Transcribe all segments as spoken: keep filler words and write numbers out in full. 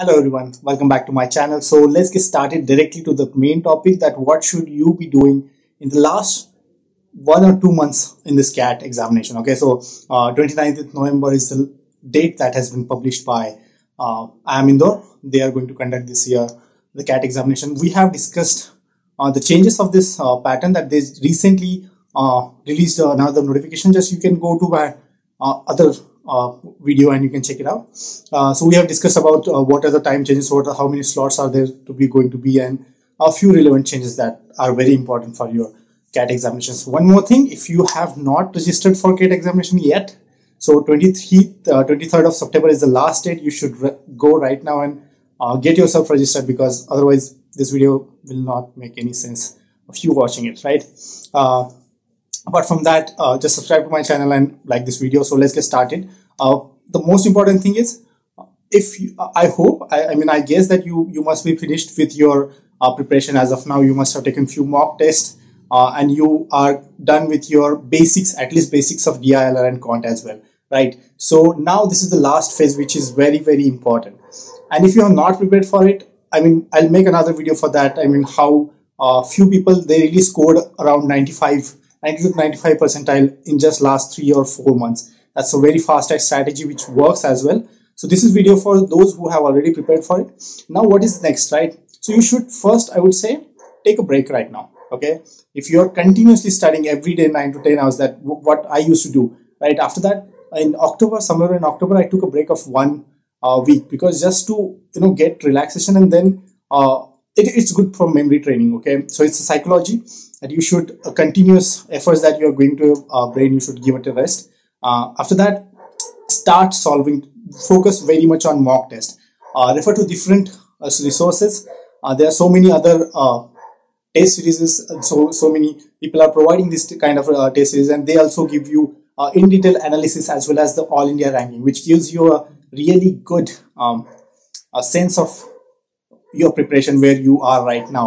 Hello everyone, welcome back to my channel. So let's get started directly to the main topic, that what should you be doing in the last one or two months in this C A T examination. Okay, so uh, twenty-ninth of November is the date that has been published by uh, I I M Indore. They are going to conduct this year the C A T examination. We have discussed uh, the changes of this uh, pattern that they recently uh, released another notification. Just you can go to my uh, other Uh, video and you can check it out. Uh, so we have discussed about uh, what are the time changes, what are, how many slots are there to be going to be, and a few relevant changes that are very important for your C A T examinations. One more thing, if you have not registered for C A T examination yet, so twenty-third of September is the last date. You should go right now and uh, get yourself registered, because otherwise this video will not make any sense of you watching it, right? Uh, apart from that, uh, just subscribe to my channel and like this video. So let's get started. Uh, the most important thing is, if you, I hope, I, I mean, I guess that you you must be finished with your uh, preparation as of now. You must have taken few mock tests uh, and you are done with your basics, at least basics of D I L R and quant as well, right? So now this is the last phase, which is very, very important. And if you are not prepared for it, I mean, I'll make another video for that. I mean, how uh, few people, they really scored around ninety-five, ninety to ninety-five percentile in just last three or four months. That's a very fast strategy which works as well. So this is video for those who have already prepared for it. Now what is next, right? So you should first, I would say, take a break right now. Okay, if you're continuously studying every day nine to ten hours, that what I used to do, right? After that, in October, somewhere in October, I took a break of one uh, week, because just to, you know, get relaxation, and then uh, it, it's good for memory training. Okay, so it's a psychology that you should uh, continuous efforts that you're going to uh, brain, you should give it a rest. Uh, after that, start solving, focus very much on mock test, uh, refer to different uh, resources. Uh, there are so many other uh, test series, and so so many people are providing this kind of uh, test series, and they also give you uh, in detail analysis as well as the all India ranking, which gives you a really good um, a sense of your preparation, where you are right now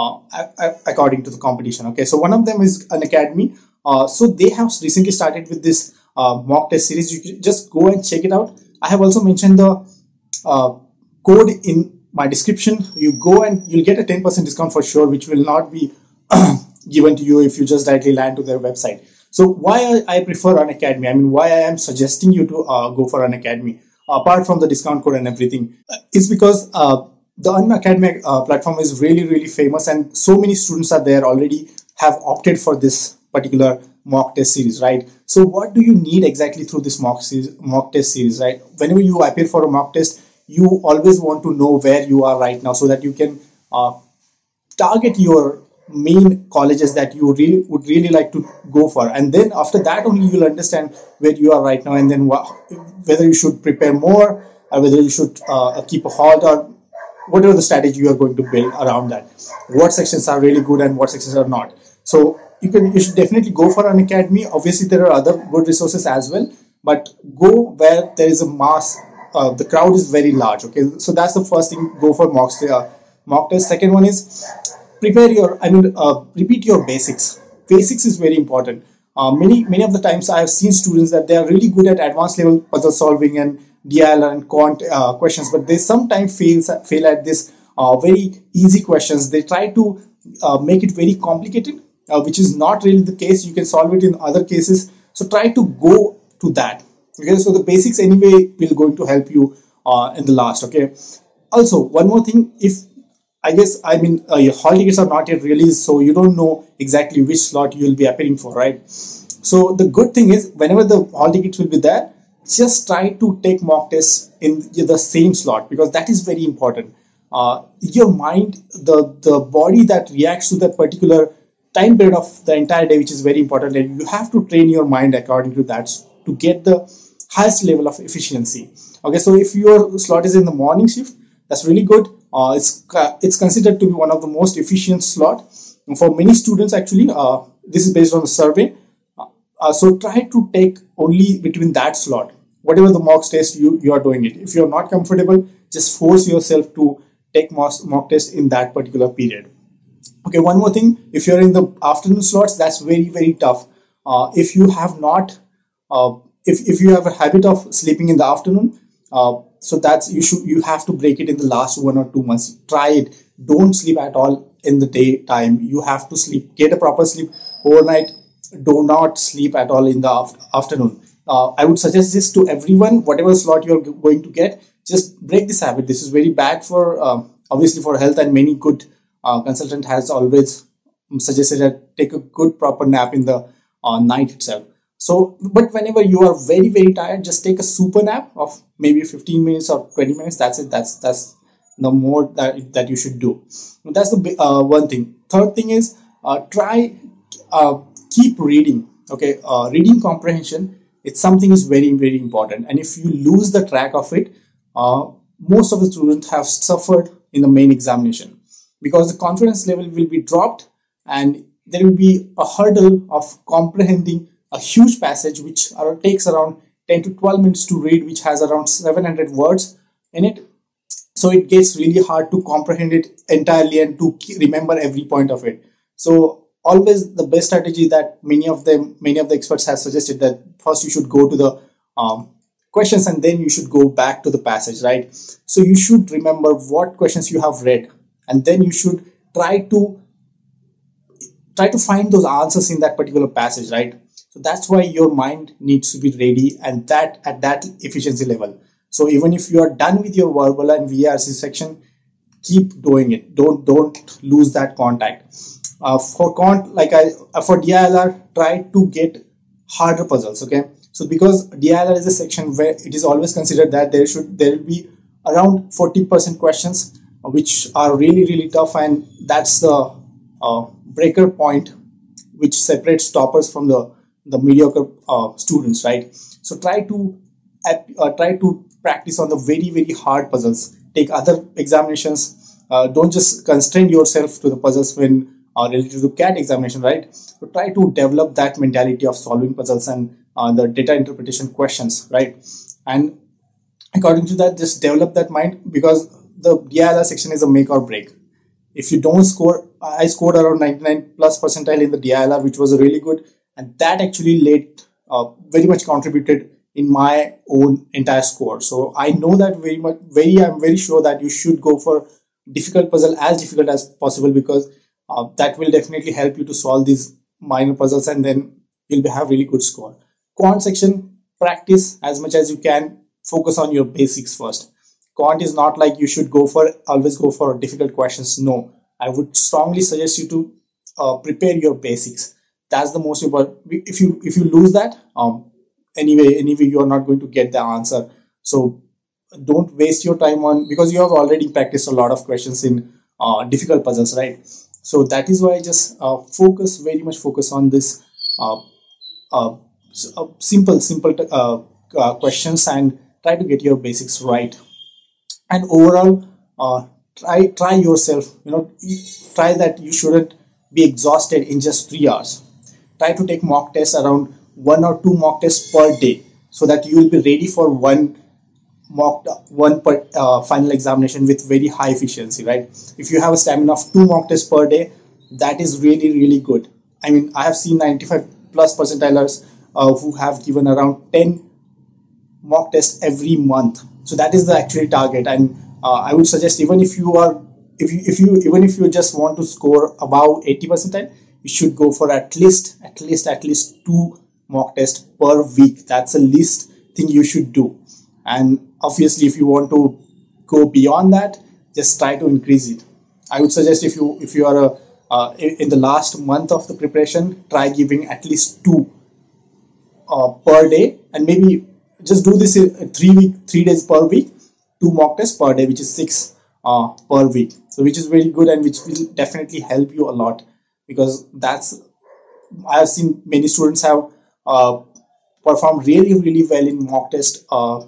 uh, according to the competition. Okay, so one of them is an academy. Uh, so they have recently started with this uh, mock test series. You just go and check it out. I have also mentioned the uh, code in my description. You go and you'll get a ten percent discount for sure, which will not be given to you if you just directly land to their website. So why I prefer an academy, I mean, why I am suggesting you to uh, go for an academy, apart from the discount code and everything, is because uh, the Unacademy uh, platform is really, really famous, and so many students are there already have opted for this particular mock test series, right? So what do you need exactly through this mock series, mock test series, right? Whenever you appear for a mock test, you always want to know where you are right now, so that you can uh, target your main colleges that you really would really like to go for, and then after that only you'll understand where you are right now, and then whether you should prepare more, or whether you should uh, keep a halt, or whatever the strategy you are going to build around that, what sections are really good and what sections are not. So you can, you should definitely go for an academy. Obviously there are other good resources as well, but go where there is a mass, uh, the crowd is very large. Okay, so that's the first thing, go for mock uh, mock test. Second one is, prepare your, I mean, uh, repeat your basics. Basics is very important. Uh, many many of the times I have seen students that they are really good at advanced level puzzle solving and D I L R and quant uh, questions, but they sometimes fail, fail at this uh, very easy questions. They try to uh, make it very complicated, uh, which is not really the case. You can solve it in other cases. So try to go to that. Okay, so the basics anyway will going to help you uh, in the last. Okay. Also, one more thing, if I guess, I mean, uh, your hall tickets are not yet released, so you don't know exactly which slot you will be appearing for, right? So the good thing is, whenever the hall tickets will be there, just try to take mock tests in the same slot, because that is very important. Uh, your mind, the, the body that reacts to that particular time period of the entire day, which is very important, and you have to train your mind according to that to get the highest level of efficiency. Okay, so if your slot is in the morning shift, that's really good. Uh, it's, it's considered to be one of the most efficient slot for many students actually. Uh, this is based on the survey. Uh, so try to take only between that slot, whatever the mock test you, you are doing it. If you're not comfortable, just force yourself to take mock, mock test in that particular period. Okay, one more thing, if you're in the afternoon slots, that's very, very tough. Uh, if you have not, uh, if, if you have a habit of sleeping in the afternoon, Uh, so that's you should you have to break it in the last one or two months. Try it. Don't sleep at all in the daytime. You have to sleep. Get a proper sleep overnight. Do not sleep at all in the after afternoon. Uh, I would suggest this to everyone. Whatever slot you're going to get, just break this habit. This is very bad for um, obviously for health, and many good uh, consultant has always suggested that take a good proper nap in the uh, night itself. So, but whenever you are very very tired, just take a super nap of maybe fifteen minutes or twenty minutes. That's it. That's that's the more that that you should do. That's the uh, one thing. Third thing is uh, try uh, keep reading. Okay, uh, reading comprehension. It's something is very very important, and if you lose the track of it, uh, most of the students have suffered in the main examination because the confidence level will be dropped, and there will be a hurdle of comprehending a huge passage which are, takes around ten to twelve minutes to read, which has around seven hundred words in it. So it gets really hard to comprehend it entirely and to remember every point of it. So always the best strategy that many of them, many of the experts have suggested, that first you should go to the um, questions and then you should go back to the passage, right? So you should remember what questions you have read, and then you should try to try to find those answers in that particular passage, right? So that's why your mind needs to be ready, and that at that efficiency level. So even if you are done with your verbal and V R C section, keep doing it. Don't don't lose that contact. Uh, for con like I for D I L R, try to get harder puzzles. Okay, so because D I L R is a section where it is always considered that there should there will be around forty percent questions which are really really tough, and that's the uh, breaker point which separates toppers from the the mediocre uh, students, right? So try to uh, try to practice on the very very hard puzzles. Take other examinations. Uh, don't just constrain yourself to the puzzles when uh, related to CAT examination, right? So try to develop that mentality of solving puzzles and uh, the data interpretation questions, right? And according to that, just develop that mind, because the D I L R section is a make or break. If you don't score, I scored around ninety-nine plus percentile in the D I L R, which was really good. And that actually led, uh, very much contributed in my own entire score. So I know that very much, very, I'm very sure that you should go for difficult puzzle, as difficult as possible, because uh, that will definitely help you to solve these minor puzzles, and then you'll have really good score. Quant section, practice as much as you can, focus on your basics first. Quant is not like you should go for, always go for difficult questions. No, I would strongly suggest you to uh, prepare your basics. That's the most important. If you if you lose that, um, anyway, anyway, you are not going to get the answer. So don't waste your time on, because you have already practiced a lot of questions in uh, difficult puzzles, right? So that is why just uh, focus very much focus on this uh, uh, simple simple uh, uh, questions, and try to get your basics right. And overall, uh, try try yourself. You know, try that you shouldn't be exhausted in just three hours. Try to take mock tests, around one or two mock tests per day, so that you will be ready for one mock one per, uh, final examination with very high efficiency, right? If you have a stamina of two mock tests per day, that is really really good. I mean, I have seen ninety-five plus percentilers uh, who have given around ten mock tests every month. So that is the actual target, and uh, I would suggest, even if you are if you if you even if you just want to score above eighty percentile, you should go for at least at least at least two mock tests per week. That's the least thing you should do. And obviously, if you want to go beyond that, just try to increase it. I would suggest, if you if you are a, uh, in the last month of the preparation, try giving at least two uh, per day, and maybe just do this in three week three days per week, two mock tests per day, which is six uh, per week. So which is very good, and which will definitely help you a lot. Because that's, I have seen many students have uh, performed really really well in mock test, uh,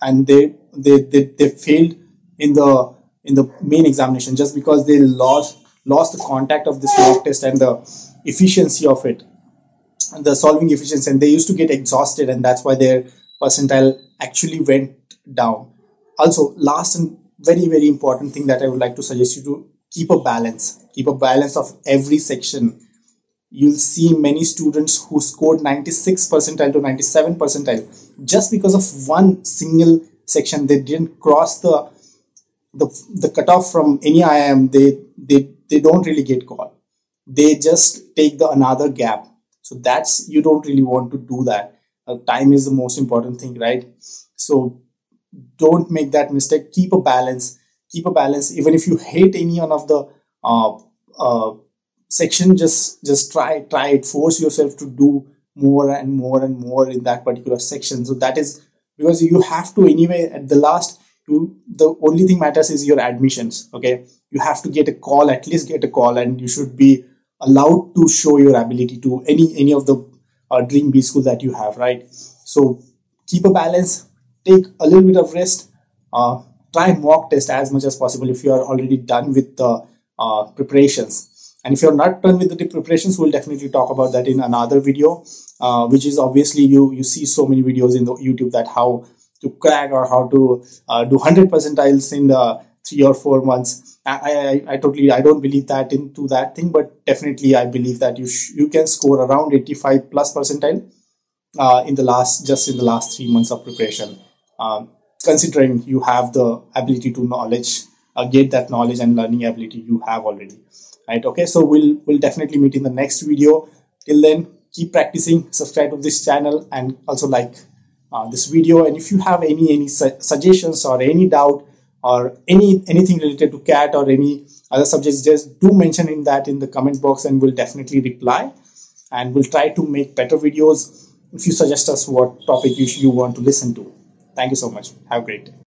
and they, they they they failed in the in the main examination, just because they lost lost the contact of this mock test and the efficiency of it, and the solving efficiency, and they used to get exhausted, and that's why their percentile actually went down. Also, last and very very important thing that I would like to suggest you to, keep a balance. Keep a balance of every section. You'll see many students who scored ninety-six percentile to ninety-seven percentile just because of one single section. They didn't cross the the, the cutoff from any I I M. They they they don't really get called. They just take the another gap. So that's, you don't really want to do that. Uh, time is the most important thing, right? So don't make that mistake. Keep a balance. Keep a balance. Even if you hate any one of the uh, uh, section, just just try try it. Force yourself to do more and more and more in that particular section. So that is, because you have to anyway. At the last, you, the only thing matters is your admissions. Okay, you have to get a call. At least get a call, and you should be allowed to show your ability to any any of the uh, dream B schools that you have, right? So keep a balance. Take a little bit of rest. Uh, try mock test as much as possible if you are already done with the uh, preparations. And if you're not done with the preparations, we'll definitely talk about that in another video, uh, which is obviously you you see so many videos in the YouTube that how to crack or how to uh, do one hundred percentiles in the three or four months. I, I, I totally, I don't believe that into that thing, but definitely I believe that you sh you can score around eighty-five plus percentile uh, in the last, just in the last three months of preparation, um, considering you have the ability to knowledge, uh, get that knowledge and learning ability you have already. Right, okay, so we'll we'll definitely meet in the next video. Till then, keep practicing, subscribe to this channel, and also like uh, this video. And if you have any any su suggestions or any doubt or any anything related to C A T or any other subjects, just do mention in that in the comment box, and we'll definitely reply, and we'll try to make better videos if you suggest us what topic you, you want to listen to. Thank you so much. Have a great day.